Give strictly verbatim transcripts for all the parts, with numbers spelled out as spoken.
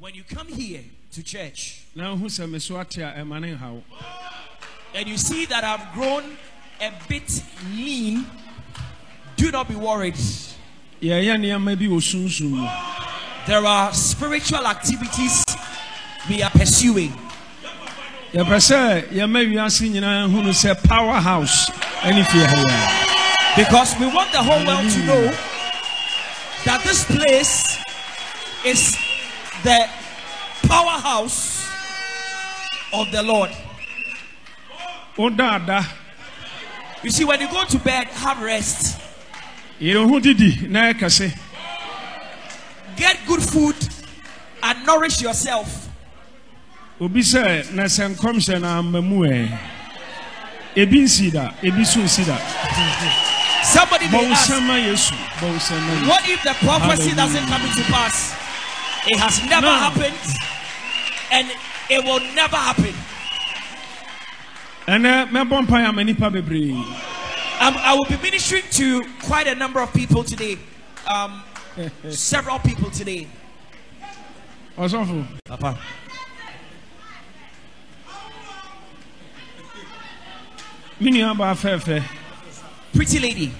When you come here to church and you see that I've grown a bit lean, do not be worried. There are spiritual activities we are pursuing. Powerhouse. Because we want the whole world to know that this place is the powerhouse of the Lord. You see, when you go to bed, have rest. Get good food and nourish yourself. Somebody may ask, what if the prophecy doesn't come into pass? It has never no. happened, and it will never happen. And um, I will be ministering to quite a number of people today. Um, several people today. Papa. Pretty lady.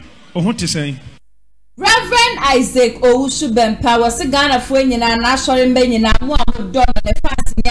Reverend Isaac Owusu Bempa was a Ghana for you and assuring Benny and one of Don and the fast near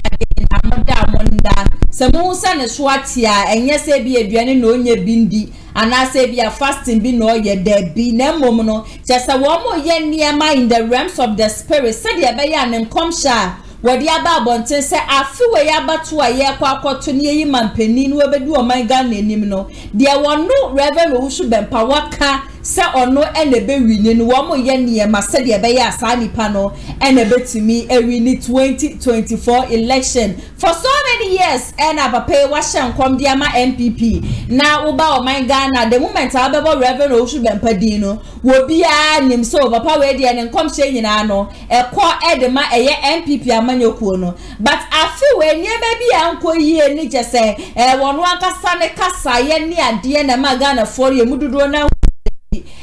Amada Munda. Samusan is Swatia, and yes, I be a Bianin on your bindi, and I say be a fasting be no ye there be no momono. Just a one more year near my in the realms of the spirit, said the Abayan and Comsha. What the Ababonton said, I feel way about two a year quack to near him and penny, whoever do a my gun in him. No, there were no Reverend Owusu Bempa Waka. Sa ono ene be wini ni wamo yeni yema sedi ebe ya asani pano ene be to me e wini twenty twenty-four election for so many years ene apape washa nkwamdi ama N P P na uba o my Ghana the moment abebo Reverend Owusu Bempa dino wobi ya nimso papa wedi ene nkomshe yina ano e kwa edema eye N P P amanyoku ono but afiwe nye bebi ya nko ye ni jese e wanu wanka sane kasa ye ni adie na ma Ghana fori ye mududu ona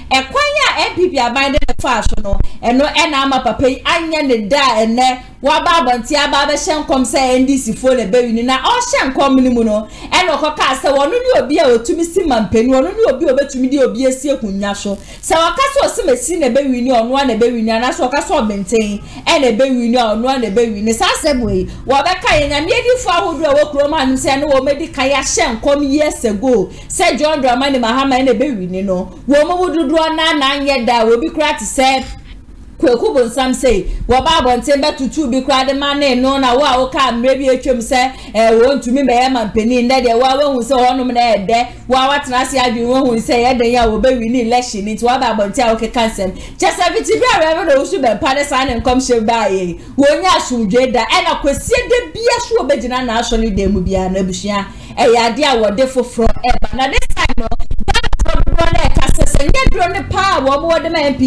E kwanya N P P abande ne fashion no eno ena ama papai anya ne da ene waba abanti aba be shenkom se N D C fo le bewi ni na o shenkom ni mu no eno koka se wono ni obi a otumi si mampeni wono ni obi obetumi di obi esi ekunnya so se wakaso si mesi ne bewi ni ono na bewi ni na so kaso obenten ene bewi ni ono na bewi ni sa sebwe wo be ka ye nyame edifo ahodo a wo kroma anim se ne wo medikan ya shenkom years ago se John Dramani Mahama ene bewi ni no wo mo wudu na na nyeda obi kra ti se kweku bonsam sei wo ba bonte betutu bi kra de ma ne no na wo a wo ka mre bi etwem se e wo ntumi be e mampeni nda de wo a wo hu se ho nom na ede wo a watena se adwen wo hu se ede ya wo be wi ni election nti wo ba bonte a wo ke cancel chesaviti bi a re no Owusu Bempa ne sa ne nkom she ba ye wo nya asudwe da e na kwasie de bia so obegina na aso ni de mu bia na busia e ya de a wo de foforo e ba na this time no Kumasi Online T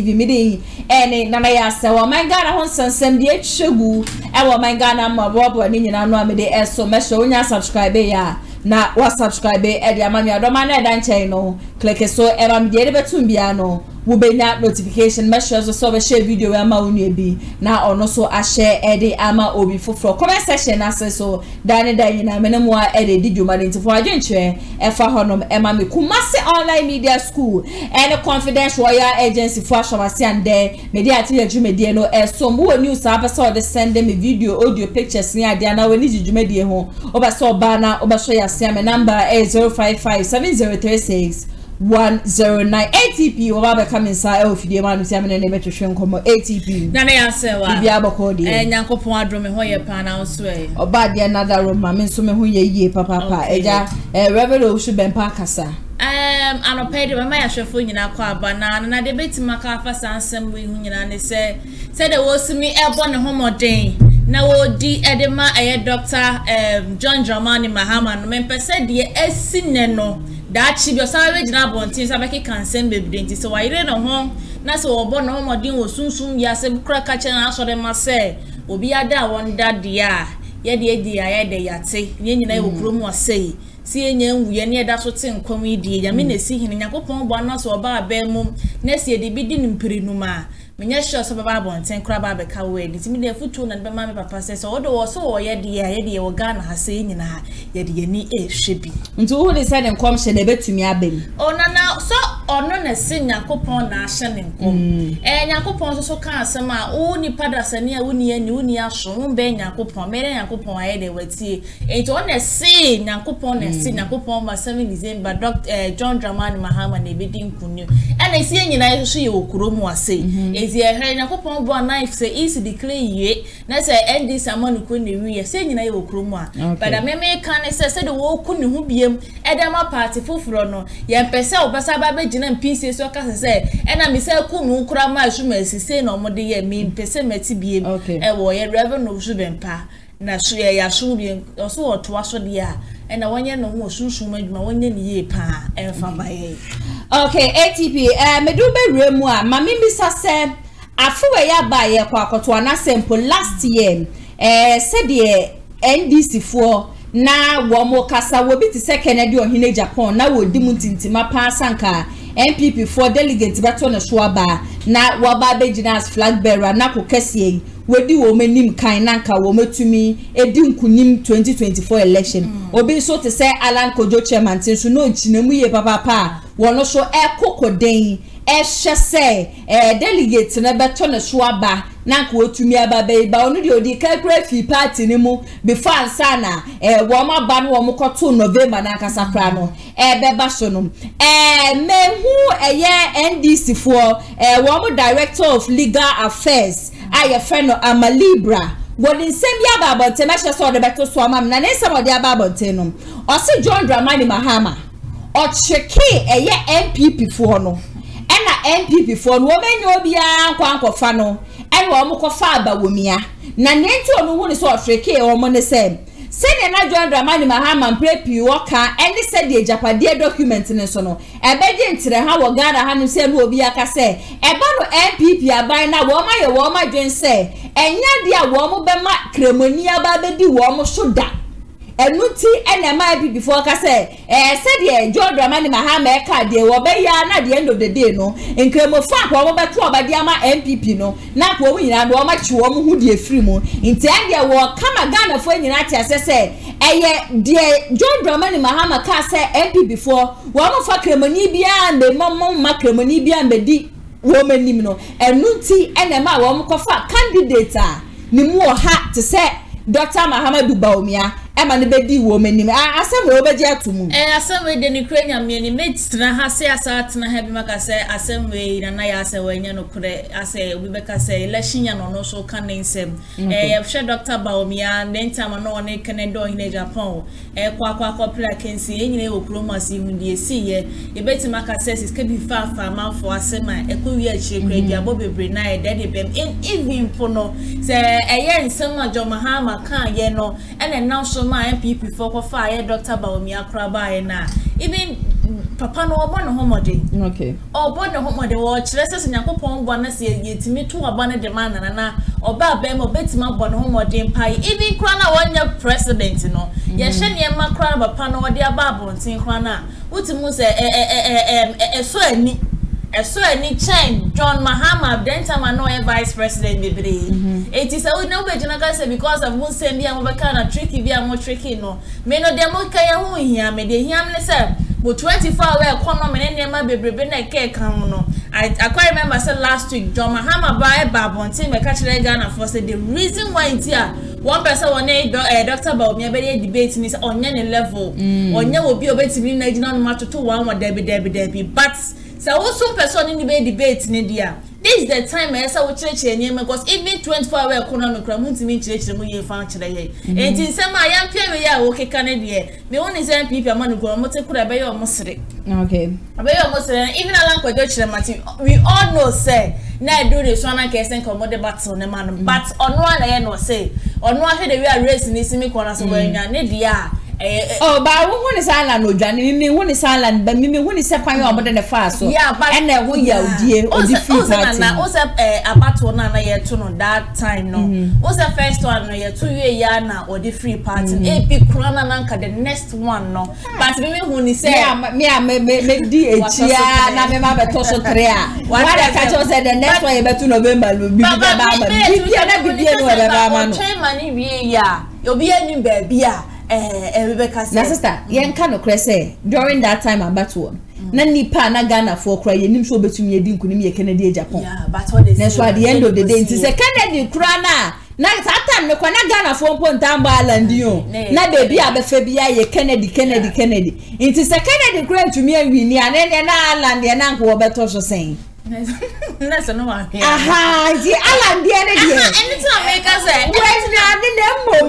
V Media and Nana Yasa, while my Ghana Honson send the Shugu, and while my Ghana Mababo and Nina de Esso Meshonia subscribe ya. Na wa subscribe e dia ma mi adoma na dan chen no click so e ma mi de betum bia no wo benya notification messages so be share video e ma unu e bi na ono so a share e de ama obi foforo comment section ase so dan dan na me na mo e de di dwuma nti fo adwenche e fa honom e ma me Kumasi Online Media School and a confidential royal agency for Ashomasi and there media ti adwuma de no e so mo news afa so de send me video audio pictures ni ade na we ni dwuma de ho oba so ba na oba so ya my number is zero five five seven zero three six one zero nine. A T P over the coming side of the man who's having an emetration come A T P. Nana Yasawa, Yabakodi, and Yanko Pondrum, and Hoya Pan, I swear. Or bad, another room, I mean, so many who ye, Papa, Eja, a Reverend Owusu Bempa Kasa. Um, I'm not paid by my chauffeur in a car, but now I debate my car for some way. They said, said there was me airborne home or day. Now, the edema, a doctor, um, John Dramani Mahama, no member said, the Essineno, that she was already now born since I make consent baby. So I didn't know home. Now, so born home or day will soon soon, yes, and crack catching answer them myself. Will be a da one that the air, yet the idea I had the yate, yen I will groom or say. Seeing we are near that sort of comedy, I mean, see him in a couple of one or so about a bear moon. Next year, the bidding in Pirinuma. Minasha of a barber and ten crab by coward. It's me the foot tune and by my papa says, although so, yet the idea or Ghana has saying in her, yet ye need a shippy. Into all the sudden comes and a bit to me, I been. Oh, no, no, so or none a sin, Yakopon, Nashan, and Yakopon also can't somehow only paddles and near Winnie and Unia, Shon, Ben Yakopon, Mary Yakopon, I had a wet tea. It's on a sin, Yakopon, and sin Yakopon by seven December, Doctor John Dramani Mahama, and a bidding Punu. And I see, and I see you, Kurumo, say. Nakopon knife say easy declare ye, Nessa and this among Queen, we are saying in a cruma. But a meme can say the whole Kunu who be him, Adama party full frono, Yan Pessel, Bassaba, Jin and pieces, so can say, and I miss a Kunu crama, shumas, say no more dear mean, Pessemeti be a warrior, Reverend of Subempa. Now she a shubian or so or twas or dear, and I want you no more soon made my one ye pa and found by ye. Okay, A T P, uh, Medube Remwa, Mammy Missa said, I feel by a quack to an assemble last year, eh, said the N D C four. Now, one more cassa will be the second at your Hine Japan. Now, will demon Tintima Pansanka, N P P four delegates Baton Swaba, now Wababejinas flag bearer, Napo Kessie, where the woman named Kainanka woman to me, a dim Kunim twenty twenty four election. Obey so to say Alan Kojo chairman, since you know Chinamuye Papa. Wano so e koko den e shese e delegate na betone swaba na ko otumi aba be ba onu de odi kakra fi party ni mu before ansana e wo ma ba no wo mo koto November na kasakra no e be ba so no e mehu eye N D C for e wo mo director of legal affairs aye friend no Amalibra what in same yaba about temesha so de beto so amam na nse mo de aba about no o se John Dramani Mahama or check eye N P P for no and N P P for no woman no be anko fano and wo mo ko fa ba wo mia na nenti o no so treke o mo ne se se ne na John Dramani Mahama prepi wo ka any said the japade document ne so no e be je ntire ha wo Ghana ha no se no obi aka se e ba no N P P aban na wo ma ye wo ma dwen se enya de a wo mo be ma kremoni aba be di wo mo so da enuti enema bi before ka say eh said the John Dramani Mahama ka de wo be ya na the end of the day no nkremo fa ko wo be to obade ama N P P no na ko wo nyina do ma chi wo mu de free mu nti and the wo kama Ghana fo nyina ti ase say eh the John Dramani Mahama ka say N P P before wo mo fa kremoni bia be mom ma kremoni bia be di wo manim no enuti enema wo mo ko fa candidate a ni mu o ha to say Doctor Mahama Dubaomia Emma Nibedi woman, I said, Robert Yatum. I said, with the Ukrainian mini mates, and I say, I sat and I have Macassa, I said, wait, and I asked when you know, I say, we make us say, Lashinian or no so can name him. I have shared Doctor Baumia, and then time I know one can do in Japan. A quack quack can see any of Kumasi when you see ye. A better Macasses is can be far far mouth for a semi, a cool year cheap, your Bobby Brina, Daddy Bem, and even Pono, say, a year in summer, John Mahama can't, you know, and announced. My N P P for fire, Doctor Baumia Crabby, and even Papa no born a homody. Okay, or born a homody watch, lessons in Yakopon, one say ye to me two abandoned the man and an or Babem or Betsman born homody pie, even Crana one your president, you know. Yes, and Yamma Crabba Pano or dear Babon, Saint Crana, what's a moose a swell. I saw any change, John Mahama, then time I know a vice president. It is a no better because I won't send me over kind of tricky via more tricky. No, may not demo Kayahu here, may they hear me, sir. But twenty four hour corner, and then my baby, bring a cake. I quite remember said last week, John Mahama by a bab on team, a catcher Ghana for said the reason why it's here. One person on a doctor about me, a very debating is on any level. On you will be obeying me, not much to one, what Debbie Debbie Debbie, but. So, also, person in the debate in India. This is the time I saw church and because even twenty-four hour economic cramunti mean church the money found today. And in some I am paying ya okay Canadian. The only same people man go and motor could obey your mostly. Okay. Obey your mostly. Even along with Dutch Matthew, we all know say now do this one and case and commode the battle on the man. But on one I know say on one head we are racing this me corner so when you need ya. Oh, but one is island, no, Johnny. One is island, but me, one is separate more than the fast. Yeah, but and then we are dear. Also, also, about one and a year two on that time. No, was the first one, year two year now, or the free party. It be Corona Nanka, the next one. No, but me, who is there, me, I may make the yeah, and I remember Tosso Trea. What I catch was at the next way, but to November will be the you'll be a new baby. Eh, Rebecca said, sister, Yan Cano Cressé, during that time, I battle. Nanny Pana Ghana for cry, and him so between me, didn't me a Canadian Japan. Yeah, but what is that's why the end of the day, it's a Canadian crana. Now, that time, no Ghana for point down by land you. Now, baby, I be Kennedy, Kennedy, Kennedy. It is a Kennedy grant to me and we near an island and uncle Robert also saying. That's no one. Aha, the Alan, the energy. Anytime make us say, oh,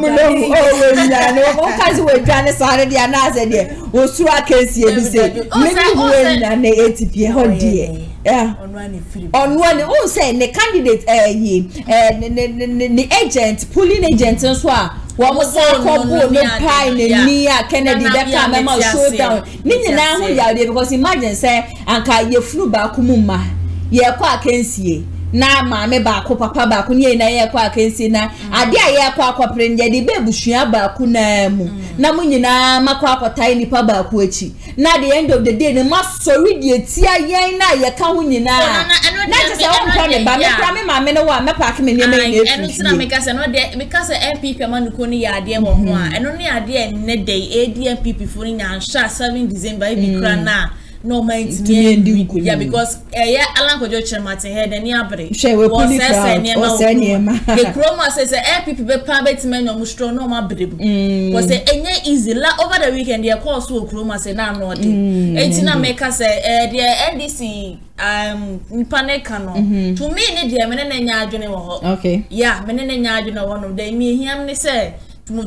what was that? No pine and near Kennedy that time I must show down. Nini na who ya de because imagine say anka ye flu ba kumuma ye kwa kensie na maame ba ko papa ba ko ye na ye kwa kensie na ade a ye kwa kwa prenye de be busua ba ko na mu na mu nyina makwa akotai nipa ba ko achi na the end of the day ne masori de tia yen na ye ka ho nyina na just say won kwa me ba me kwa me maame no wa me pack me ne me ne e no na make say no de make say N P P ma no ko ni ya de ho ho a eno ne ade ne dey A D N P P for ni ansha seven December e bi kra na no mind me yeah because eh yeah Alan Kojo Chematin head and yabri she we put it out the chroma says eh people be private men no strong no ma brebu because enye easy la over the weekend they call so chroma say na no dey etina make us eh the N D C um panic cano to me ne dey me na nya adwene wo okay yeah me na nya adwene wo no dey me hiam ne say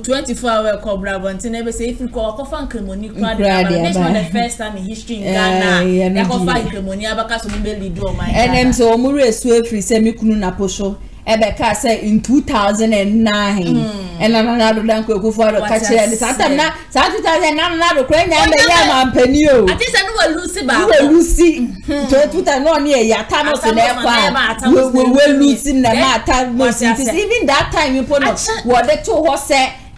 twenty-four hour cobra, but never say if you call a coffin cremony crowd. That's not the first time in history in Ghana. I can find cremony, Abacas will barely do my and then so Murray Swift, semi-cununa posho, Abacas said in two thousand and nine. And another uncle go for a catcher and Santana, Santana, and another crane and the Yam and Penio. I just know Lucy by Lucy. Don't put a no near Yatamas and Epa. We will lose in the matter. Even that time you put what the two horses.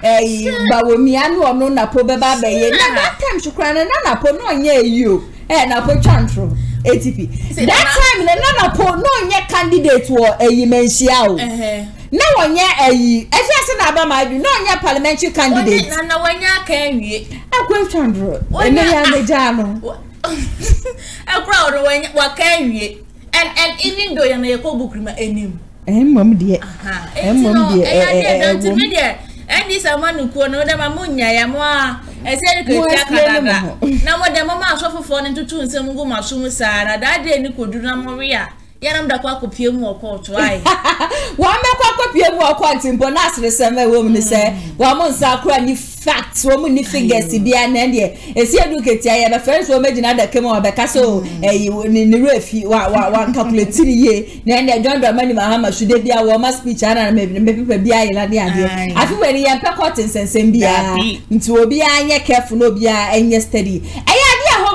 Eh, but we me and no na po beba beye. Na that time she cry na na po no nye you. Eh na po chantro. A T P. That time na na po no nye candidate wo eh you mention out. No one yeah eh. If you say na ba ma do no nye parliamentary candidate. Na na wanya kan wie. Akwa chantro. Emi ya meja no. Akwa ro wanya kan wie. And and even though you na yekobu krima enim. Eh mom de. Aha. Eh mom de. Eh eh eh. And this a man who could know them a moon, Yamma. I said, now what the mamma so for into two and some woman soon, sir. That day you could do no Maria. Yanam the quack of Pium or Port. Why? One quack of Pium or Quant in Bonas, the summer woman said, one month's cranny facts, woman, if it gets to be an end here. As you look at the first woman that came over the castle, and you would in the roof, you are one couple of three years. Then John Dramani Mahama should be our woman's speech, and maybe maybe be I like the idea. I feel when he and Pacottins and Sambia into Obia, careful, Obia, and yes, steady.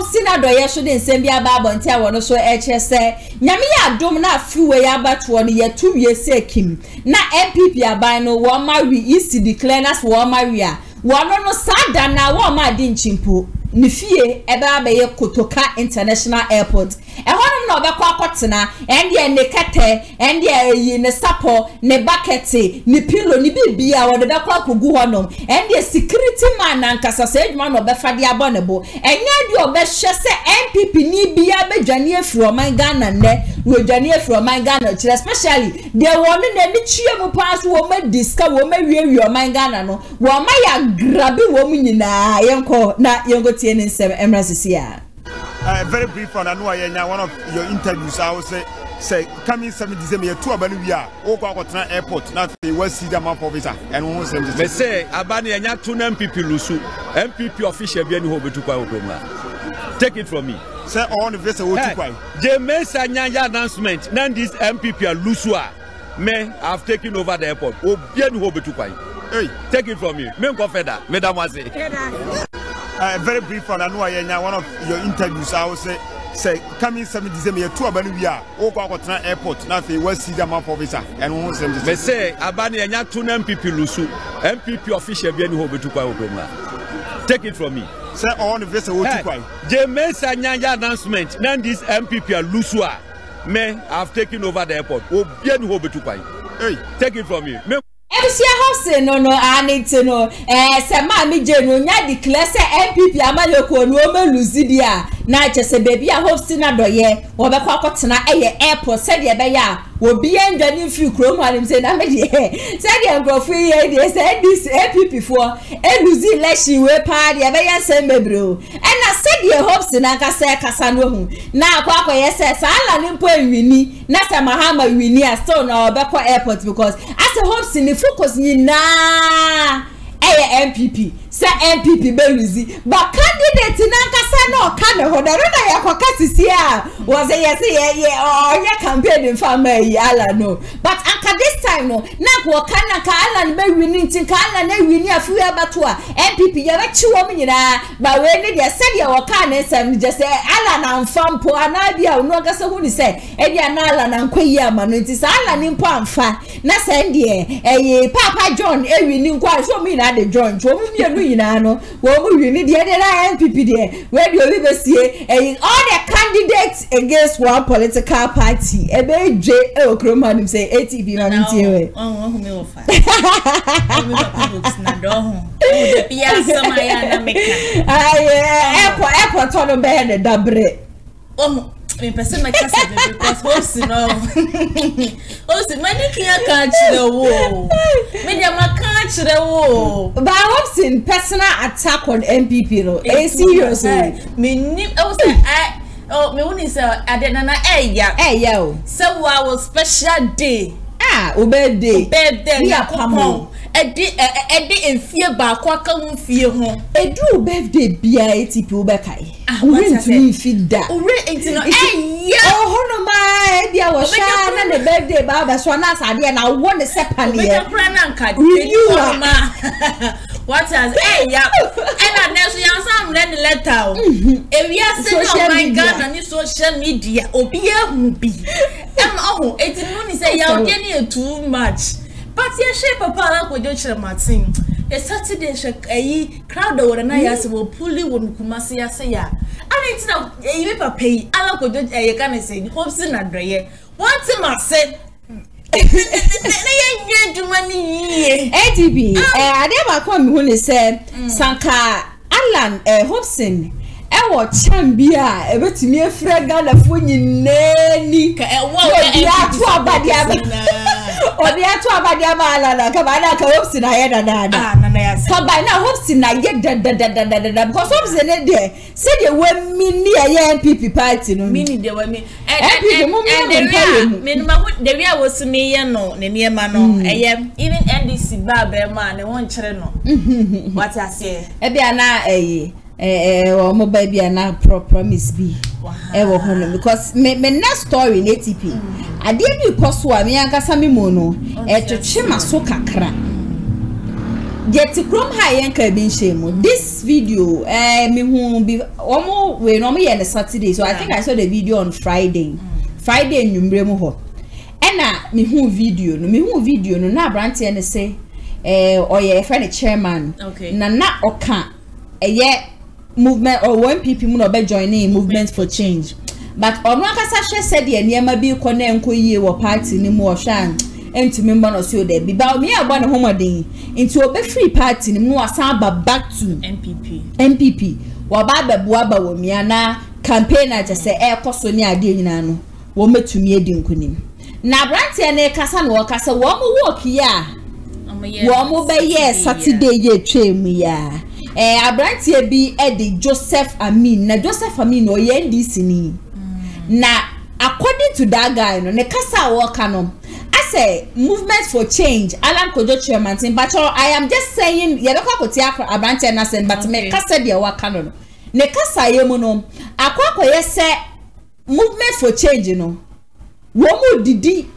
Sina doye shode nsembia babo ntia wono so eche se nyame ya dom na afiwe ya batwo no ye tuwie se kim na N P P aban no wo marry isi declare nas wo marry a wono no sada na wo ma di nchimpo ni fie ebe abeye Kotoka International Airport e hono na obekwa akotena ende ne kete ende yi ne sapo ne bucket ni pillow ni bibia wo de bekwa kugu honom ende security man na nkasa se adwuma no obefade abonebo enya di obehye se N P P ni bia bedwane afiri oman Ghana ne we dwane afiri oman Ghana especially they won na mi chiemu pass wo ma discuss wo ma wie wie oman Ghana no wo ma ya grabe wo mu nyina yenko na yenko T N seven Emirates here. Uh, very brief one. I know I one of your interviews. I was say say coming seven December two abanu via Kotoka International Airport. Now they will see the map of visa and one seven. But say abani anya two N P P lusu N P P official be any hobe tukwa okroma. Take it from me. Say all the visa will tukwa. They make anya announcement. Now this N P P lusua. Men have taken over the airport. Obiye ni hobe tukwa. Hey, take it from me. Men go further, mesdamoiselles. Uh, very brief one. I know I in one of your interviews. I will say, say coming seven December two abanu via Kotoka International Airport. Now they will see the map of visa and one seven. But say abani anya two N P P lusu N P P official be any hobe tukwa okroma. Take it from me. Say all the visa will tukwa. They make anya announcement. Now this N P P lusua. Men have taken over the airport. Obiye ni hobe tukwa. Hey, take it from me. Men Ebisi ahose no no anite no eh se ma mi jenu nya declare se N P P amaleko no omeluzi bia na chese baby ahose na doye wo be kwakotena eye airport se de be ya obi endwani free krom alim se na me de se de ngrofu ye de se dis N P P for eluzi election we pa de be ya se mebro e na se de hopse na kasa kasa no hu na akwakọ ye se sala ni mpo nwini na se Mahama nwini a so na obekọ airport because as a hopse ni focus ni na eh M P P say M P P beluzi but candidate na nkasa na ka me ho da na yakwa kasisi a was say yes ye ye oh ye campaign in family ala no but anka this time no na ko kana ka ala be wini tin ka ala na wini afu ya bato a M P P ye ba chi wo nyina ba we ni de said ye wo ka na sem je say ala na mfam po ana bia wo no gasa hu ni say e dia na ala na nkwa yi ama no nti say ala ni mpo amfa na say de eh Papa John e wini nkwa so mi na de John so mi mi Inano, woman, you need the other N P P there. Where you live, see, and all the candidates against one political party. A very J. O. Croman, say, A T V, man, and oh, whom you'll find. Airport, airport, on the bed, and double. Oh, me person my cousin because host no host many can catch the wall me dem catch the wall but host in personal attack on M P P no eh seriously me name I was I oh me won is adenana eh ya eh ya o so our special day ah obed day obed day we are come edi edi enfie ba kwaka ho fie ho edu birthday bia etipi wo bekai went me feed da ore entino eh oh no ma bia wo sha na the birthday ba ba so na sade na wo ne sepane e we plan na nka de what has eh ya and na next yan sam le letter e wi ase na my god ni social media obi ehun bi am oh etinu ni say ya o geni too much. But yes, Papa, we don't share Martin. A Saturday, a crowd over an eye will pull you when Kumasi say, I need to know a pay. I don't go to a gun say, hopes in Andrea. What's in my set? A D B, I never come when he said, Sanka, Alan, a Hobson. Ewo chambia ebe timi efre Ghana fonyi nani ka ewo e atu abade abana odi atu abade abala na ka bana ka hopsi na yeda dada ah na na yasa ka bana hopsi na yeda dada dada because hopsi ne de say the we mini ya N P P party no mini de we mi N P P mo mo me ma de we was me ye no ne ne ma no eye even N D C ba ba ma ne won kire no what I say e bia na eye eh eh o mo baby na promise be eh wo hono because me me na story na T P ade bi koso a me ankasa me mo no e twetwe maso kakra get from high enka bi nshemu this video eh me hu bi o mo we no me ye na Saturday so I think I saw the video on Friday Friday nyumbre mu ho e na me hu video no me hu video no na brantie ne say eh o ye friend the chairman na na oka eh movement or one people no be joining movement for change but ọnụ akasa hwe said the niam abi ko na enko yie wo party ni mu ohwan entumi mba no so there bi ba me agba ne homodin into obe free party ni mu asan ba back to M P P M P P wo ba ba bua ba wo mia na campaigner je say e koso ni ade nyina no wo metumi edi nkonim na brantie ne kasa no kasa wo mo work ya wo mo be ye Saturday ye twem ya eh abrantie bi e de Joseph Amin na Joseph Amin o ye N D C ni na according to that guy no ne kasa work no I say movement for change alan kojo chairman thing but I am just saying yedoka kotia abanche na send but me kasa de work no ne kasa yemu no akwako yese movement for change no wo mu didi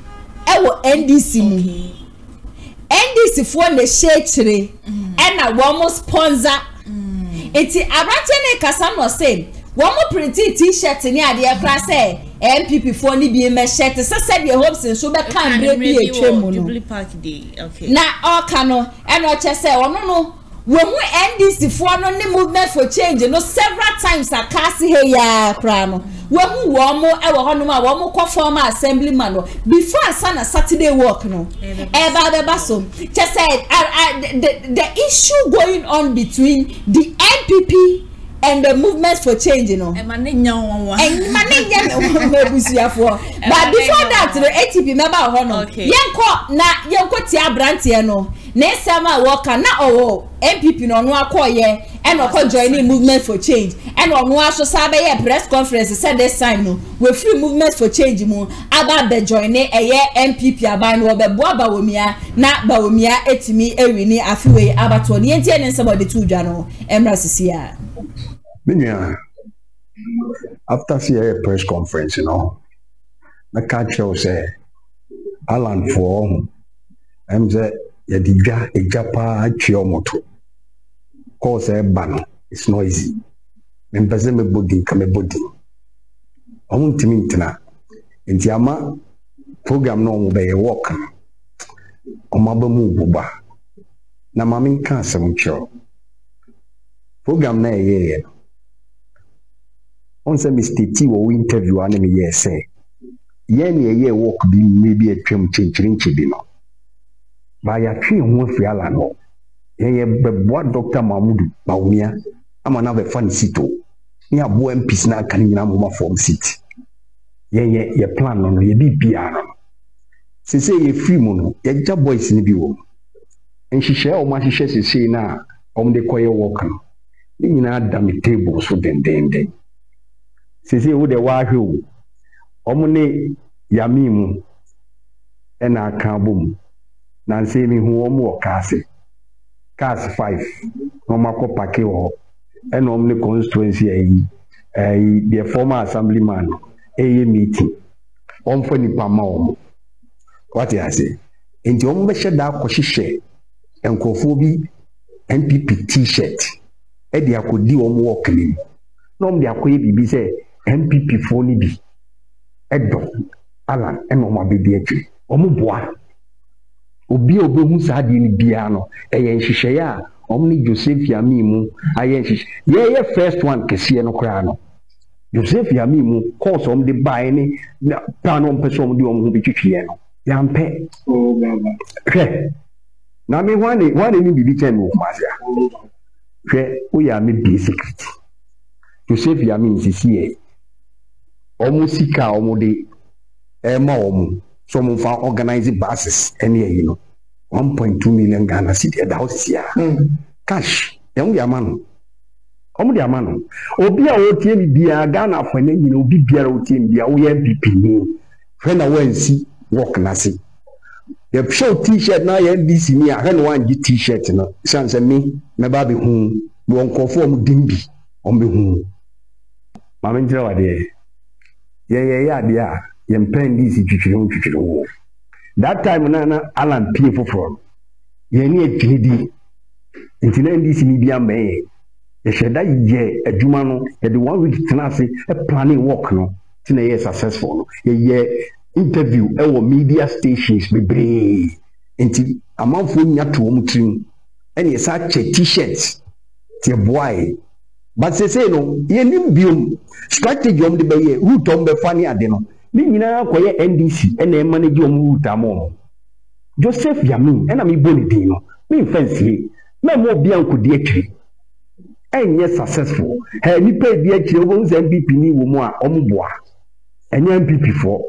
ewo N D C mu N D C for ne shekire and na wo mu sponsor iti abanche ne kasa no say wo mu print t-shirt ni ade e kra say N P P for ni bi me shirt say say the hopes so be kan be bi etwe mu no na all kan no e no che say wo no we mu N D C for no ni movement for change no several times akasi he ya kra no we mu wo mu e wo hono ma wo mu ko form assemblyman no before sana Saturday work no e ba be ba so che say the the issue going on between the N P P and the movement for change, you know. And money, no And money, yeah, but before that, the A T P member, honor. Okay. Young court, na young court, yeah, branch, yeah, no. Next summer, worker, na oh, N P P, no, no, call, yeah, and no, call joining movement for change. And no, no, so sabe, yeah, press conference, said this time, no, we few movements for change, mo, about the joining, a year, N P P, about Robert Boba, Womia, not Bawomia, Etimi, Erini, a few way, about twenty, and somebody two, Jano, Embracia. After the press conference, you know, the catcher said, Alan for I'm the Yadiga, a Japa, Chiomoto. Cause a ban, it's noisy. Members me body, come a body. I want to meet now. In Tiama program no by a walk. Omaba Mububa. Namamin cancer, mature. Program na ye. On some mistake, we interview an enemy, yes, say, Yen, a year walk be maybe a trim change in Chibino. By a tree, one free alano. Yea, but what Doctor Mahmoud Baumia, I'm another fan sito. Near Boem Pisna can in a form seat. Yea, ye plan on ye be piano. Since a few moon, a job boys in the view. And she shall much she says, say now, on the coil walker. In our damn tables for them, then. Since you would a wahoo, Omone Yamimu, and our cabum, Nancy, who more Cassie, Cass five, Nomaco Paqueo, and Omni constituency, a former assemblyman, a meeting, on for Nipamom. What do I say? In the Ombasha dark Koshishe, and Kofobi, N P P t shirt, Eddie could do on walking. No, they are quite busy. N P P phony be Eddo Alan and Oma Bibiatri, Omubua Obi Obomus had in Biano, a Yenshia, Omni Joseph Yamimu, a Yensh. Yea, first one Cassiano Crano. Joseph Yamimu calls on the buying Panon Person de Omubiciano. Yampe. Oh, Nami one, one in the Bibitan, Masia. We are made basic. To save your means is here. Almost sick, almost a mom. Someone found organizing buses, and you know, one point two million Ghana city at the house here. Cash, young Yamano. Om Yamano. Obia O T M, be a Ghana for name, you know, be beer O T M, be a O M P P. Friend away and see, walk nothing. You show t shirt now, N D C me, I hand one G t shirt, you know, sons and me, my baby whom won't conform Dimby on the whom. Mamma, dear, yeah, yeah, yeah, yeah, yeah, that time, Nana Alan P F from ye near T D. It's an N D C media may. A Shaddai J, a Jumano, a the one with Tenasi, a planning walk no, Tina successful, a year interview, our media stations be brave. Until a mouthful not to home trim, and such a t shirts, dear boy. But they say no, ye nimbium strategy on the bay, who tomb funny adeno. Nina Koya N D C and a manager mutamo. Joseph Yamin, and I mean Bonidino, mean fancy, Memo Bianco Dietri. And yes, successful. Hey, you pay Dietri owns M P P ni Wumwa Omboa, and M P P for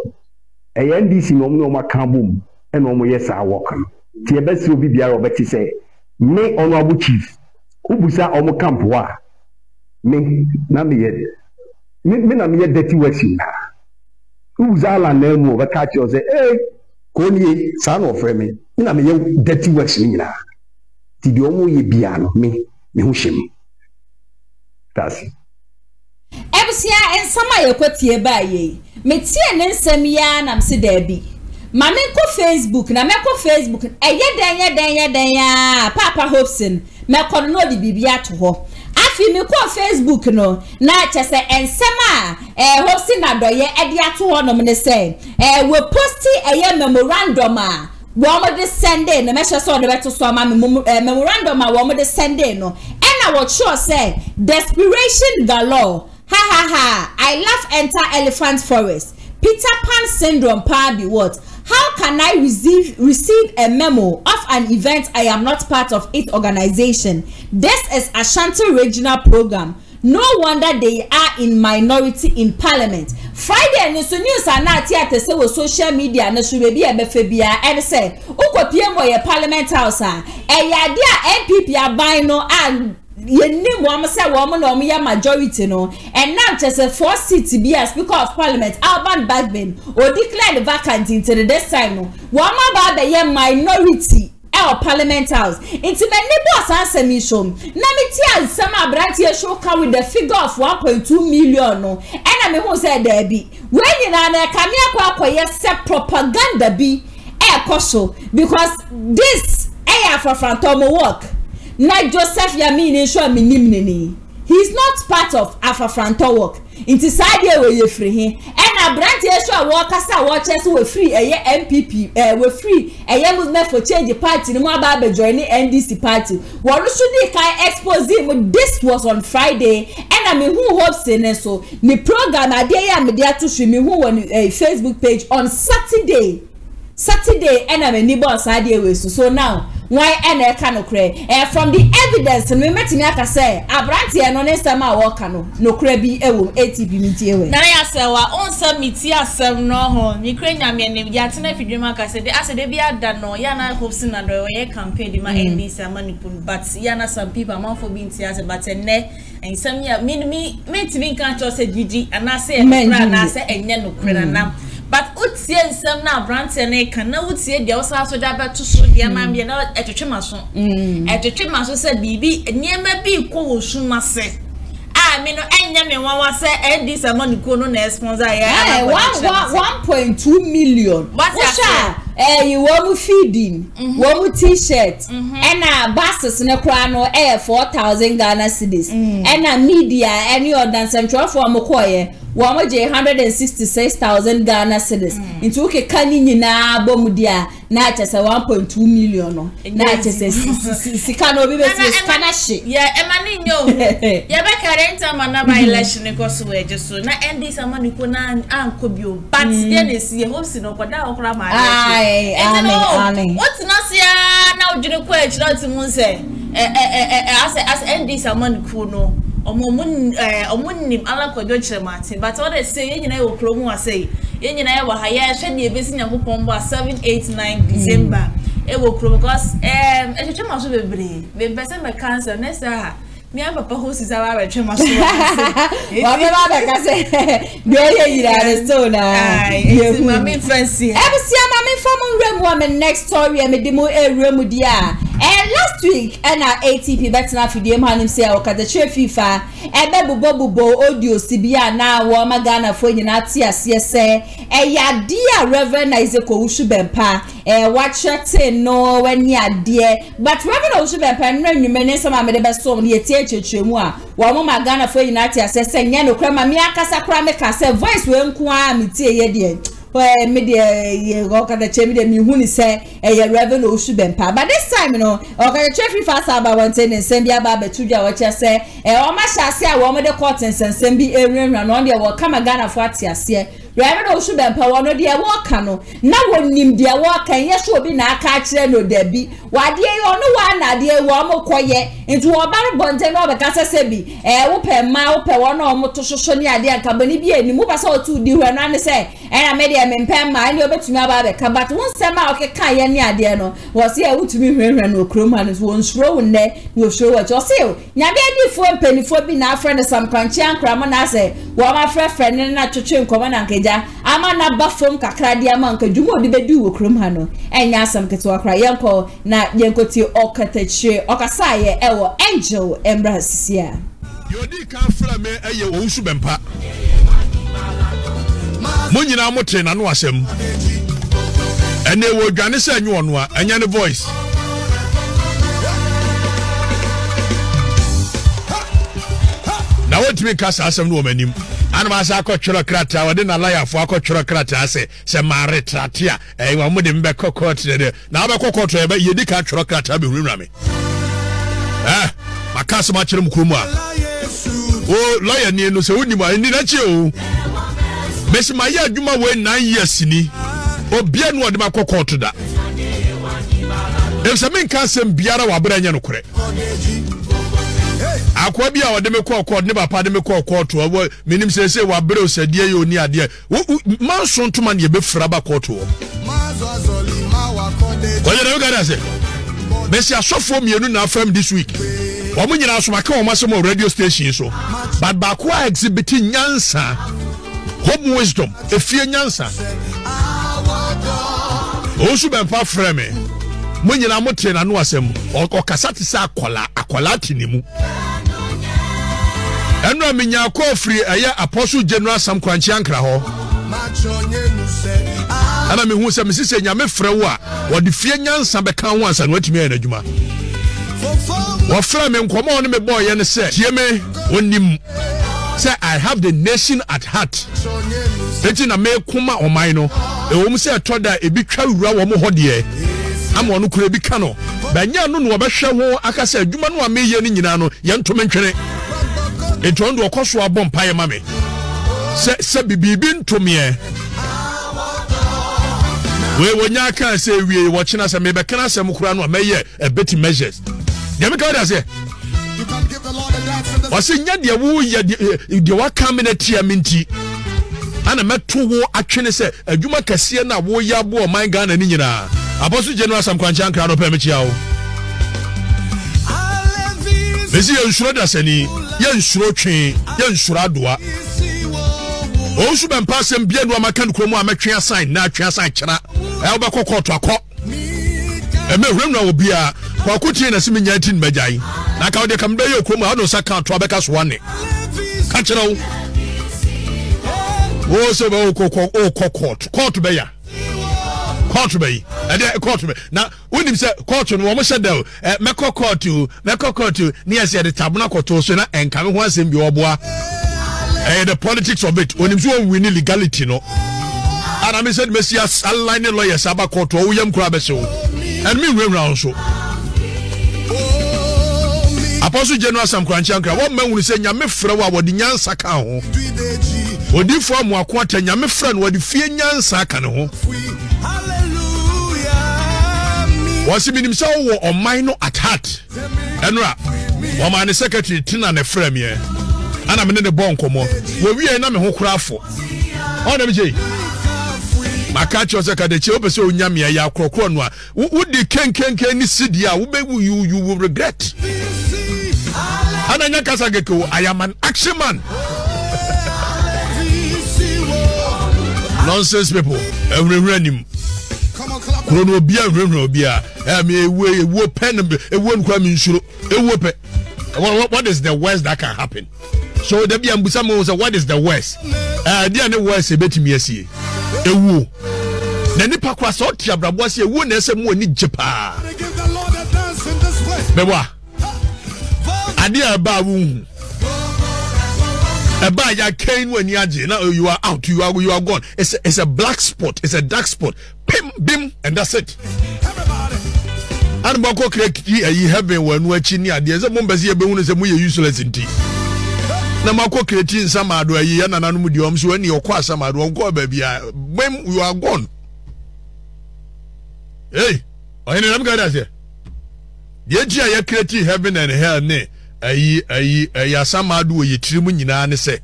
a N D C no more cabum, and no more yes, I walk. Tiabes will be the Arabati say, May Honorable Chief, Ubusa Omo Campua. Me, na me yet. Me, me na me yet dirty working. Uzala nemu over catch you say, hey, Konye, son of me, in a young dirty works in a Tidiomo ye biano, me, me hushim. That's it. Ebusia and Sama Yokotia by ye. Metia and Semian, I'm Sidebi. Mame ko Facebook, na meko Facebook, e ye den ye den ye den ya, Papa Hobson, meko no di bibia to ho. Afi me ko Facebook no, na chese ensema, eh Hobson adoye, e di ato ho no mne se, eh we posti e ye memorandum a, we omo de sende, na me chese o de beto so ma memorandum a we omo de sende no, ena wo sure say, desperation galore, ha ha ha, I laugh enter elephant forest, Peter Pan syndrome pa be what? How can I receive receive a memo of an event I am not part of its organization? This is Ashanti regional program. No wonder they are in minority in parliament. Friday news news are not here to say with social media and should be a befebia and say uko P M O your parliament house and yadia N P P are buying no and you knew woman say woman or me majority no and now just a four city be a speaker of parliament Alban Bagbin or declare the vacant into the death sign no woman about the minority our parliament house into many boss answer me show me tia summer branch here show come with the figure of one point two million no and I'm who said there be when you know come here yes propaganda be air caution because this air for phantom work. Like Joseph Yamin is sure minimini. He's not part of Afrafranto work. It is idea where you free him. And a branch issue workers are watchers were free a M P P uh, were free a young movement for change the party no more about joining N D C party. What should they can expose him? This was on Friday. And I mean who hopes in so the program idea media to stream who on a Facebook page on Saturday. Saturday and I'm a neighbor's idea with so now. Why and can eh from the evidence and we met in Aka say Abranti and on Estama Wakano, no crabby ewo eighty P M T. Naya Sawa on some metia some no home, Ukrainian Yatina Fidimaka said, I said, they be at Dano, Yana Hobson and Roy campaign, the N D C manipul, but Yana some people among for being tears, but a ne and some ya mean me, meant me can't just say Gigi and I say, and I say, and then Ukraine. But Utsia some now brands and a can now say the also that to so dear mammy and not at the Trimason. At the Trimason said, Bibi, and ye may be cool soon, must say. I mean, and Yammy one was said, and this among the colonel sponsor. One point two million. But eh, you want feeding, want t shirt, and a buses in a crown or air four thousand Ghana cities, and a media and your dance central for Mokoye. one hundred sixty-six thousand Ghana cedis. Mm. Into ke kanini na bomudia na chese one point two million no. Na chese sika no bi be sika yeah, emani nyo. Ya be current amana by election e koso we so na N D samani ko na anko bio. But there na si hope si no koda okra ma. Ai, amen. What na sia na odwene ko e chira ti mun se. Eh eh eh as as N D samani ko no. Omun eh omunnim ala kojo chemati but what they say yen nyina e okromu asai yen nyina e wa ha ye hwe de besi nyakopon ba seven eight nine December e okromu because em e twetwe maso bebre be bese me cancer next ha me papa hosi za ba twetwe maso wa me ba da kase de ye yira ne stone e ma me fancy e besi ma me famu nremu am next story e me de mo eremu dia. And uh, last week, and our A T P better now for the man say or cut the FIFA, and Babu Bobo Bo Audio C B A now, Wama Ghana for you not see us, yes, sir. And ya dear Reverend Isaac Oshubempa, and watch your ten no when ya dear, but Reverend Oshubempa and you may some of the best song here, teacher Chimua, Wama Ghana for you not see us, and Yano Crama Miakasa Crameka said, voice will come, tear dear. Well, maybe you walk at the chamber, you who say a revenue Oshubempa. But this time, you know, okay, Cheffy fast about one ten and send the Ababa to your watcher say, and all my shall say, I want the cottons and send me a room and on your walk. Come again, of what you say. Revenue Oshubempa, one of their walk canoe. Now, when him their walk, and yes, will be now catch no debby. Why, dear, no one, dear, one more quiet into a barrel bonten over Cassasebi, a open mouth, one or more to Shoshania, dear company be any move us all to do and I say, and I made a Pamma, and you're about to know about the car, but once I'm out, okay, Kayania Diano was here to me when no crumb and won't throw in there, will show what you're still. Nabby for penny for being our friend of some crunchy and cram and I say, well, my friend, friend, and not to chim, come on, and agya ama na ba fom kakra dia ma nka dwuma odi bedu wo krom ha no enya asem kete okra yenko na yenkoti okatache okasaye ewo angel embrasisia yodi kan fra me eye wo husu bempa munyina motre na no asem ene wo dwane se anyo no a enya ne voice na wotimi kasa asem no omanim anamasa akotworo krata wode na layafo akotworo krata se se maretratia e wa mode mbekokot de na abekokot e ba yedi ka tworo krata be hunura me eh makasa ma kyerem krumu a o lawyer ni no se woni ma ni na che o besi ma ya adwuma we nine years ni obia no ode makokot da emse men ka sem biara wa branya no kure akwa bia wode me kɔ kɔ ne bapa de me kɔ kɔ to wo menim sɛ sɛ wa brɛ osɛdie yɛ oni ade manso ntoma ne be fra ba kɔ to wo kɔyɛ na ugada sɛ bɛsi asɔfo mienu na afam this week wo mo nyina asoma ka wo masɛm radio station so but ba kɔ exhibit nyansa home wisdom efie nyansa o su ben pa frame mo nyina mo tre na no asɛm ɔkasa te sɛ akɔla akɔla tinimu eno amenya akɔ free eya apostle general Sam Kwanchi ankra ho ana mehu sɛ mesise nyame frɛ wo a wɔde fie nyansa bɛka ho ansa no atumi ayɛ adwuma wɔfrɛ me nkɔmɔ ɔne me bɔɔyɛ ne sɛ tie me onim sɛ I have the nation at heart enti na mekoma ɔman no ɛwom sɛ ɛtɔ da ebi twa wura wɔ mo hɔ deɛ ama ɔno kura bi ka no bɛnya no no wɔbɛhwɛ ho aka sɛ adwuma no a meyɛ ne nyinaa no yɛntome ntwene eto ndo okoso abom paye mame se se bibibi ntomie we wonya kan se wie wo kina se me be kana se mukura no ameye a bit measures de me ka da se wasinya de wo ye de wa kamena tia minti ana meto wo atwene se adwuma kase na wo yabo o man Ghana ni nyina abosu general Sam Kwanchi ankra no pemchia wo besi ye nsuro da sani ye nsuro twen ye nsuro adoa o su ben pasem bia no amaka nkromo amatwe asan na atwe asan kyera e wo bekokɔ to akɔ e me hwem na obi a kwakuti na simi nya tin magai na ka wo de kam da ye okromo a no saka to abeka so ane ka kyera wo wo se ba okokɔ okokɔ court be ya court be ade court be na wonim se court no wo mo shedo meko court o meko court ni ase de tabuna koto so na enka me ho asem bi oboa eh the politics of it wonim so we need legality no and I said messias align lawyers aba court o yam kura be so and me we round so apostle general Sam Kwanchi ankra wo man wuni se nyame frɛ wo a wodi nyansa ka ho wodi fo mu akwata nyame frɛ no wodi fie nyansa ka ne ho wasibinim saw wo oman no at heart enra wo man ne secretary tina ne frame ye ana me ne bon komo wo wie na me ho krafo on dem je makacho seka de che obese onyame ya akrokro no a wudi kenkenken ni sidi a wo be you you will regret ana nya kasa geko I am an action man nonsense people every running Krono bia nremre bia eh me ewe ewo pen ewo nkwa me nsuro ewo pe what is the worst that can happen so there be ambusa mo say what is the worst eh dia ne worst e betimi asie ewo na nipa kwa so ti abrabo asie ewo na ese mo ani jepa bewa ade aba wu aba ya kain wani age now you are out you are you are gone it's a, it's a black spot it's a dark spot bim bim and that's it and bako kreki ayi heaven wanu achi ni ade ze mombezi ye behunu ze mu ye useless nti na mako kreki nsamado ayi ya nana no mu diom so ani okwa asamado onko ba bia bim you are gone hey ayene nam ga dase ye ji ayi kreki heaven and hell ne ayi ayi ya samadu o yetirimu nyina ne se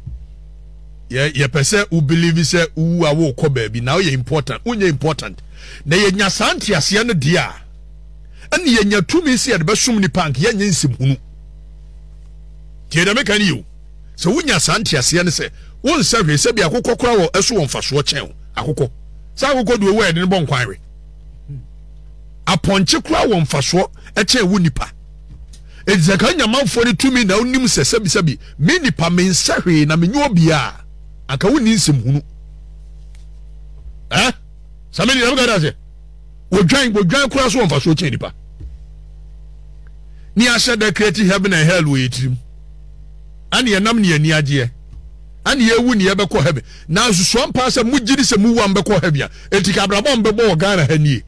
ye ye pese u believe se u awo ko baabi na o ye important unye important na ye nya santi ase no dia ani ye nya tumi se de besum ni pank ye nya nsim hunu tie de meka ni yo so unya santi ase ne se One survey said be a cocoa crow or a swan for swatchel. A cocoa. So I will go to a word in a bon query. Upon Chicra one for swat, a chair wunipa. It's a kind of mouth forty two minutes. Only Mister Sebi Sebi. Many pamin survey and a minobia. A cowinisim. Eh? Somebody never got us. We're trying, we're trying to cross one for swatchenipa. Ni said that created heaven and hell with him. And you're not near near dear. And you wouldn't ever call heavy. Now, some person would give us a move on before heavier. It's a cabrabon before Ghana and ye.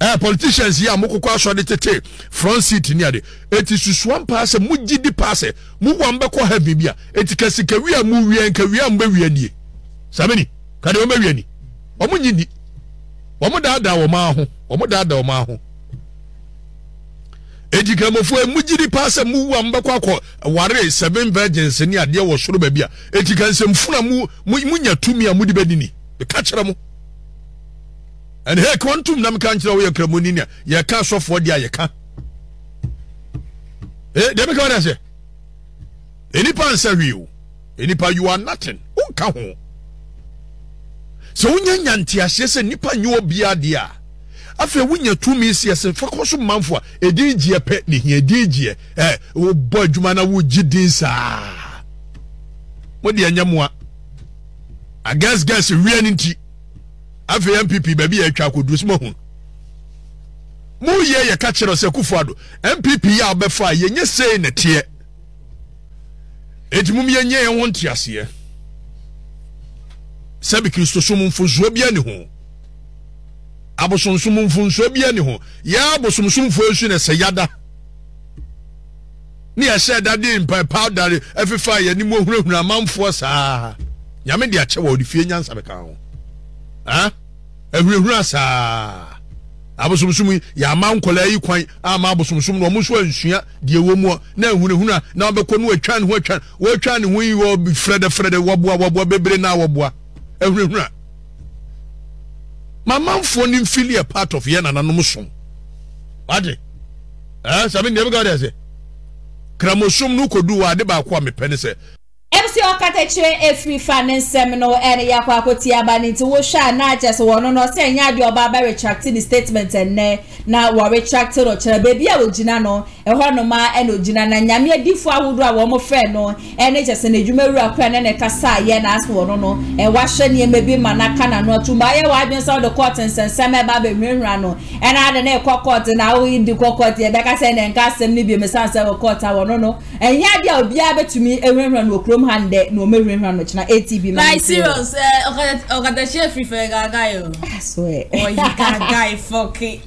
A politicians here, Mokoko, so they take front seat near the. It is one person would give the passer. Move on before heavy beer. It's a career movie and career movie and ye. Samini, can you marry any? Omuni, Omodada or Maho, Omodada or Maho. Eji kama fwe mujiri pasa muwa mba kwa kwa ware seven virgins ni adia wa shuru bebia. Eji kanse mfuna mu, mu, munya tumi ya mudi bedini. Bekachara mu. And hee kwa ntum na mkanchila uye kremu nini ya kaa sofu wadia ya kaa. Eh, deme kwa nase. Enipa answer you. Enipa you are nothing. Unka hon. So unye nyanti ya sese nipa nyo biya dia. After when you're two misses and for course of manfua, a D G a petty, a D G, eh, oh, boy, Jumana would jidis. What the Anyamwa? I guess, guess, reality. After M P P, baby, I could do small. More ye a catcher or Sekufado, M P P, I'll be fire, ye saying a tear. It mummy ye won't yes here. Sabicus to summon for Zubianu. Abosom sumun funso bia ne ho ya abosom sumfo esu ne sayada ni ya sheda din pa powder efefa ya ni mo hunhun amamfo saa nya me de a chewa odifie nyansa beka ho ha ehunhun saa abosom sumun ya mankola yi kwan ama abosom sumun no mo so ansua de ewo mu na ehunhun na obekọ no atwa ne ho atwa wo atwa ne ho yi wo frede frede woboa woboa bebre na woboa ehunhun my mom phone feel a part of yen and anomusum. Ade. Eh, Sabin never got as a Kramosum no could do a debacqua me penise. M C Okatache, a free finance seminal, and a Yaquacotia Banin to Washa, not just one or saying Yad your barber retracting the statement and ne, now were retracted or Chelabia Ojinano, a Honoma and Ojinana, and Yamia Difa would draw one more friend, no, and it just in a Jumera cran and a Cassa, yen as one, no, and Washan ye may be Manacana, not to buy a wipings on the cottons and Sammy Baby Mirano, and I had a cockot and I will eat the cockot, and I said, and cast them maybe Messans or Cotta or no, and Yadia will be able to me a woman will come. No me remember na A T B man. Serious eh Okatache free for guy o. I swear. Oh you guy fucking.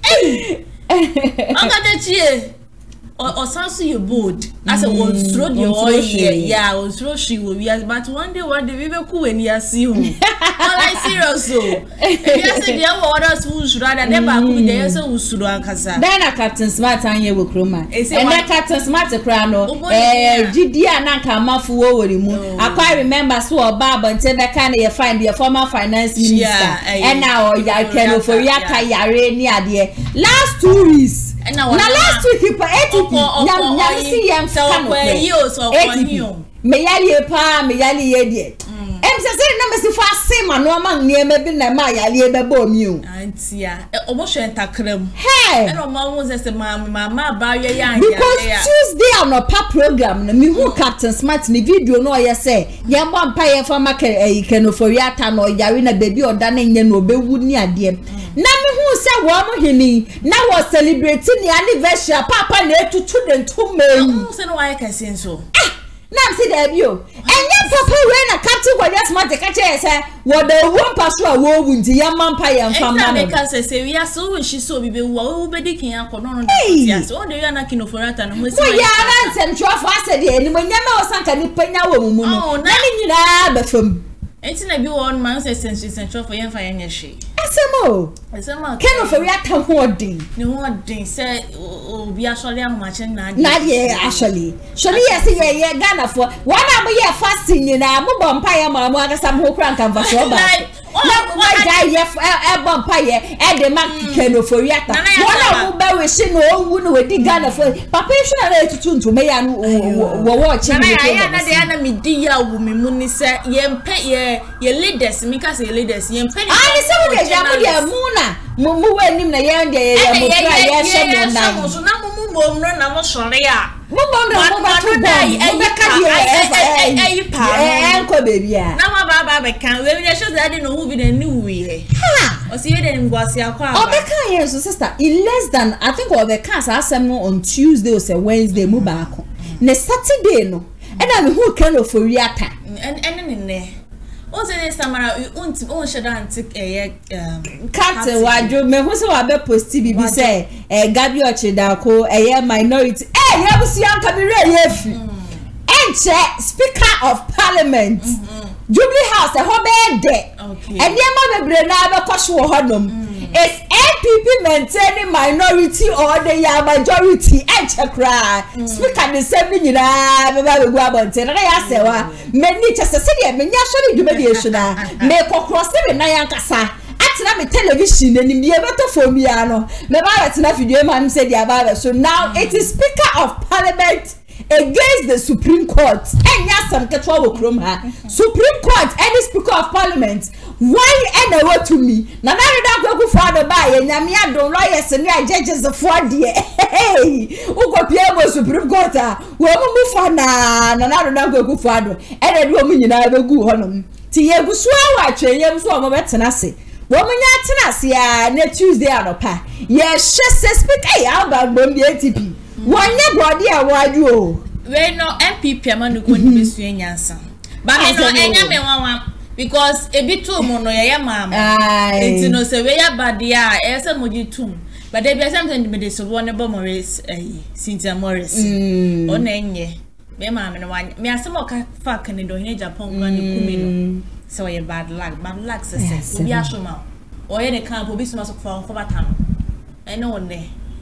Okatache or sansu you bold. As a one throw the all here. Yeah, one throw she will be as but one day one day we be cool when you see him. Like serious so. You say there were others who should rather never come there so who should ankasa. Then a Captain Smart anye we kroma. And that Captain Smart kra no eh gidia na nka mafuo wori mu. Akwa remember so Obaba until that kind you find the former finance minister. And now ya kelo for ya kayare ni ade. Last two weeks na last week people eighty yam yam see yam so we you so konyo me yale pa me yale ye de em se se na me si fa se ma no ma nne me bi na ma yale be bo mi o antia omo hwe ntakram he na ma won se se ma ma ba ye ya anya ya Tuesday on a pap program na me hu Captain Smart ni video no ye se ye bo ampa ye fa market e kenoforia ta no yare na baby oda na nye no bewu ni ade na me hu se wo mo hini na wo celebrating the anniversary papa na etutu de ntume hu se no wa ye kase nso na see the bio and your papa when a captain was just smart the catcher say what the one pastor wo wunti ya mampa ya mfama no make say say we are so she so be be wo be dikin akọ no no yes o de ya na kinoforata no mo say we are na central for say the enimo nyama o sanka ni panya wo mumu no na ni nyina ba fam enti na bi one man say central for yan fa yan ye she Asamo. Asamo. Can of react to what thing? No thing. Say, we actually are matching now. Now yeah, actually. Surely yes, yeah, yeah. Ghana for one am yeah fasting. You know, I'm going to buy my mama some whole crown canvas rubber. Why guy yeah, I'm going to buy yeah. And the man can of react. One am buy we see no one we did Ghana for. Papa, you should have to tune to me and we watching. Now yeah, now the other me dia we me money say yeah, yeah, yeah leaders. Me can say leaders. Yeah, yeah. Muna, Mumu and Nimna Yandi, sister, in less than I think all the cars are some on Tuesday or say Wednesday, move back. Ne Saturday, no, and I'm who can of Furiata and in there. Also, this time you won't take a captain. Why do me who's a post T V say a Gabiochidako, a minority? Eh, you have a young cabinet and Speaker of Parliament, Jubilee House, a home day, and your mother Brenaba Koshu Hodom. It's N P P maintaining minority or they are majority and cry. Speak at the same thing. You know, I say, well, many just a city and many actually do mediation. Make a cross seven Nayankasa. Actually, television and the other for me. I know the ballot's enough. You man said the about so now it is Speaker of Parliament against the Supreme Court. And yes, I'm Katwa Krumha. Supreme Court and the Speaker of Parliament. Why and what to me? Now, I don't go for the buy and I don't lawyers and I judges the four dear. Hey, Ukopia was Supreme Court. We move for now, and I don't go for and I don't mean I will go on. Tia go swallow, I train you for my tenacity. Woman, ya are Tuesday on a pa. Yes, she speak. Hey, I'll bomb the N T P. Why never, dear, why you? Well, no M P P, I'm not going to be swinging answer. But I know any one. Because a bit too mono, yeah, mamma. It's no severe, but the eye, as a moody tomb. But there be something to be so wonderful, Morris, eh, since a Morris. Oh, nay, me, mamma, and one. May I some more fuck and donate upon one kumino? So a bad luck, bad luck, success, Yashuma, or any camp will be so much for over time. I know one day.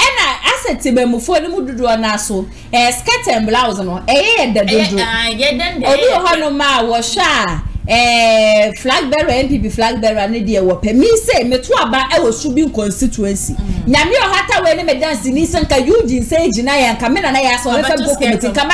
I said to them before the mood to do an asshole, a scatter blouse on a head. I get them. Oh, you have no mouth or shy. Eh, flag bearer N P P flag bearer ni dia wope mi say me to aba e wo Subin constituency na me o hata we ni me dance ni sanka yujin say jina yan ka me na na ya so refa go committee ka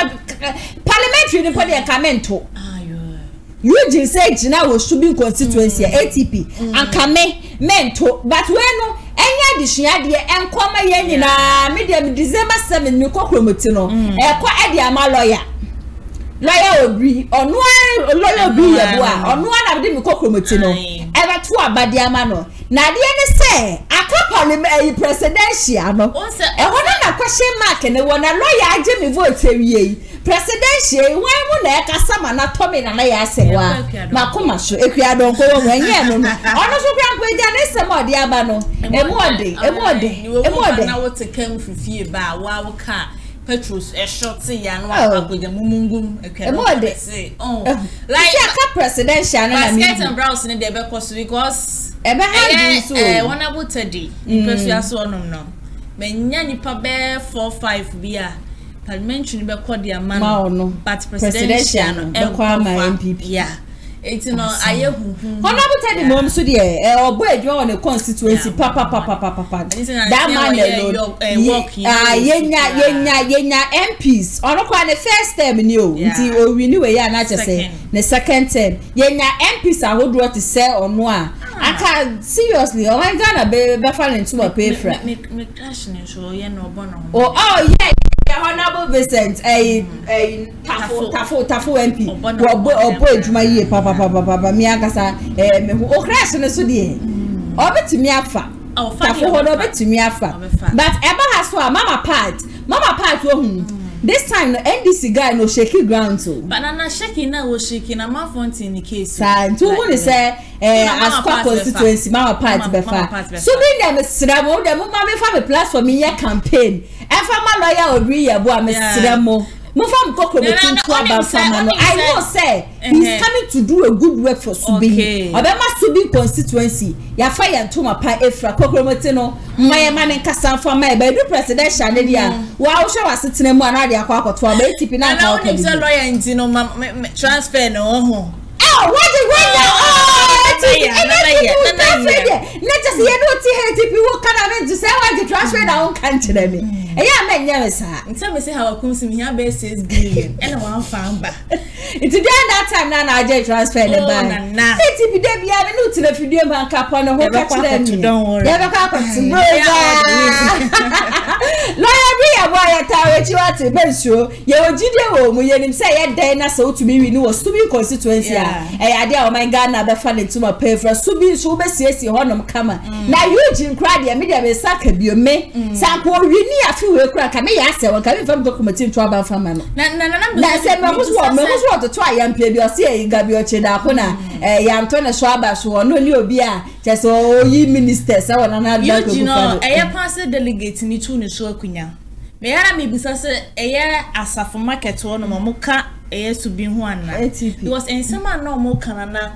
parliamentary ni podi en ka me nto ayo yujin say jina wo Subin constituency A T P an ka me me nto but we no enya dihia de enkoma ye nyina me dia December seventh ni kokromoti no e ko e dia ma lawyer lawyer Obi onu lawyer Obi yeboa onu anabde mi kokromoti no ever to abade ama no na de ne say akapa le presidential no e wona na question mark ne wona lawyer age mi vote ewie presidential wan mu na e kasa ma na to me na na ya se wa makoma so ekua don ko won enye no onu so kran ko eja ne se mo de aba no e mo de e mo de e mo de na wo te kan fifie ba wa wo ka Petrus, a short sea, and what with the Mumungum, a cabin. Say, oh, like a presidential and browsing the because because ever had one about Teddy, because you are so no. Many papa four five beer, parliamentary becordia man, but presidential and quam yeah. It's no, I am honorable mom, so dear, or boy, you on the constituency, papa, papa, papa, papa. That man, ah, yenya, yenya, yenya, M Ps, or not the first term, you know, we knew a year, not just say, the second term, yenya, M Ps, I would want to sell or noir. I can't seriously, or I'm gonna be falling to a paper. Make crashing, so you know, bono. Oh, yeah. Honorable Vincent, a Tafo Tafo Tafo M P, or boy, my year, Papa, Papa, Papa, Miagasa, or crash in the studio. Over to Miafa, oh, Tafo, over to Miafa. But Emma has to a mama part, mama part, whom. This time the N D C guy no shaky ground too. But na shaky na wo shaky na ma font in the case. Sa ntu woni say eh as kwa constituency ma part befa. So be dem sramo dem ma me fa me platform here campaign. E fa ma lawyer odri yebo am sramo. Mo fa me kokro betun to about fama no. I know say he's coming to do a good work for Subi. Obema Subi constituency. Ya fa ya ntoma pa efra kokro motino. My man in Casanfa, my baby presidential media. Wow, show us it's name one idea. Quack for a baby. Now, transfer no. Oh, what the way? Let us hear what T H T P will come to say what the transfer down country. Yeah, men, yes, and some say how comes in here basis green and one found back. It's again that time now I just transfer the bank. Now, if you did be able to the video bank upon a whole country, don't worry. Never lawyer be a wire tower you are to Bensu. Your G D O, we didn't say a day, so to me, we know was to be constituency. I dare my Ghana, the funding to my pay for Subi, Suba, C S, Honum, Kama. Now you, Jim Crady, and media will suck at you, may sample really a few will crack. I may ask you, coming from documenting trouble from man. Nan, nan, I said, I was what, I was what to try and play your sea, Gabio Chedakona, a Antona Swaba, so no new beer, just all ye ministers. I want another, you know, I have passed delegates in it to show. Me ara me busase eye asafo market wo no moka eye Subi ho anna it was ensema na moka na na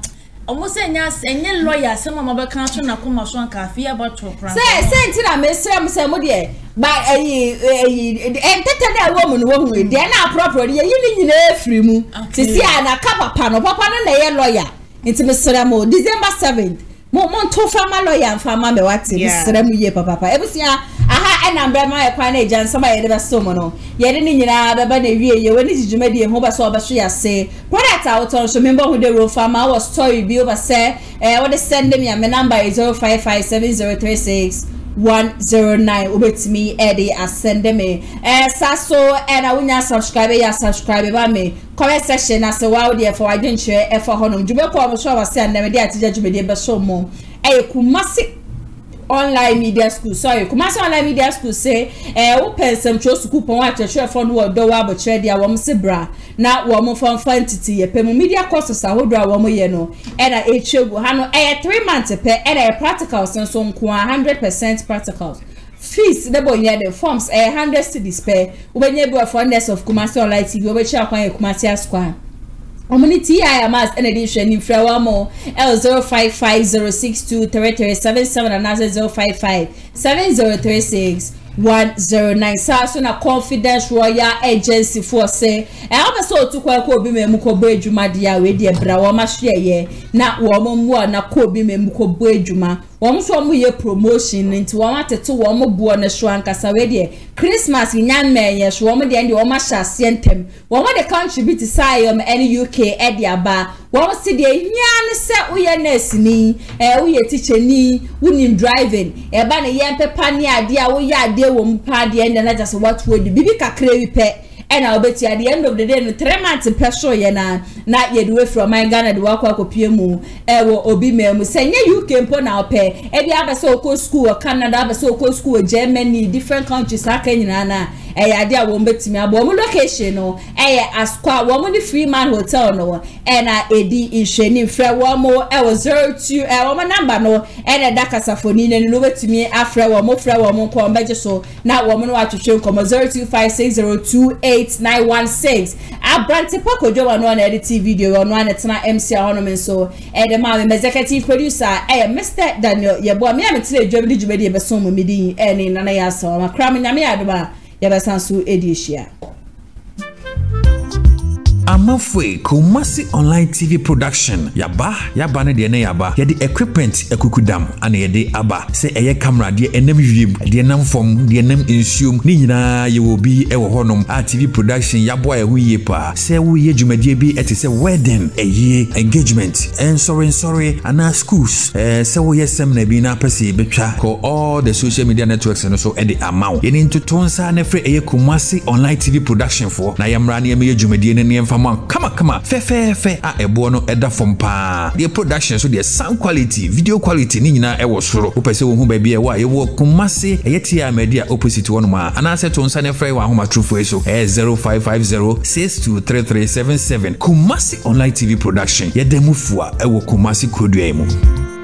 almost enya enye lawyer sema mabeka to na koma so anka afia bato kra say say ntira me srem say mo de ba eyi eyi tetede wo mu no wo hu de na aproprio ye yini nyina afri mu sisi ana ka papa no papa no na ye lawyer nti me srem o December seventh mo mo to farmer lawyer farmer me wati me srem ye papa papa ebusia aha enambre ma ekwa na ejan sama ye de beso mo no ye de nyina beba na wie ye woni jijume de ho beso obeso ya se product out on so member who the road farmer was story bi over say eh what they send me my number is zero five five seven zero three six one zero nine obetimi e dey ascend me eh saso e na wunya subscribe ya subscribe ba me comment section as wow there for adventure e for honum jume ko obeso obase and dem dey atija jume de beso mo e Kumasi Online Media School, sorry, Kumasi Online Media School say, eh, open some choice to coupon at a share fund or do what trade their woman sebra. Now, woman from fantasy, a pemo media courses are who draw woman, you know, and a eight show, Hano, a three months a pair, and a practical, so some one hundred percent practical. Fees the boy near the forms, a hundred cities pair, when you go for funders of Kumasi Online T V, which are quite Kumasi Square. Community I am as an edition in Frawamo L zero five five zero six two three three seven seven and as zero five five seven zero three six one zero nine. Sasuna confidence royal agency for say I also took a cobi memuko bejuma dia with the brawama share ye na woman one na kobi memuko bejuma. One from your promotion into one at two one more born a shrunk as Christmas in young men, yes, woman the end your masha sent him. One more the contribute to Siam and U K at the bar. One was the young set we are nursing, and we are teaching me, wouldn't driving. A banner yam pepania, dear, we are dear woman party, and then I just watch with the bibica crave pet. And I'll bet you at the end of the day, no three months in Pesho Yena, not yet away from my Ghana, the Waka P M U, Ewo Obime, saying, yeah, you can put our pay. Every other so called school, Canada, so called school, Germany, different countries, I can, Nana, a idea won't bet me a woman location, or a squad woman free man hotel, no, and I a D in Shenin, Fred Wamo, I was zero two, a woman number, no, and a Dakasaphonine, and over to me, after a woman, Fred Wamo, call Major, so now woman, what to show, comma zero two five six zero two eight. eight nine one six. I brought the Poco Joe and one editing video on one at M C Ornament. So, and the man, executive producer, I Mister Daniel. Your boy, me, I'm a today, Joe, did you ready? But some midi and in an ass or a cramming Yamiadaba, Yabasansu Edishia. Amafwe Kumasi Online T V Production yaba yaba ne de ne yaba ye de equipment ekukudam ana ye de aba se eye camera de enam yim de enam fom de enam ensuom ni nyina ye obi ewo honom a T V Production yabo a hu ye pa se wo ye dwumadie bi ete se wedding eye engagement and sorry sorry ana schools eh se wo ye seminar bi na pese betwa ko all the social media networks no so e de amount ye ni ntotonsa na fre eye Kumasi Online T V Production for na yamra na ye dwumadie ne ne faman kama kama fe fe fe a ebo no eda fom pa the production so the sound quality video quality ni nyina e wo soro wo pese wo hu ba bia wa ye wo Kumasi e yetia media opposite wo no ma anase to nsa ne frey wa homa trufo eso e zero five five zero six two three three seven seven Kumasi Online T V Production ye demufua e wo Kumasi kodua mu.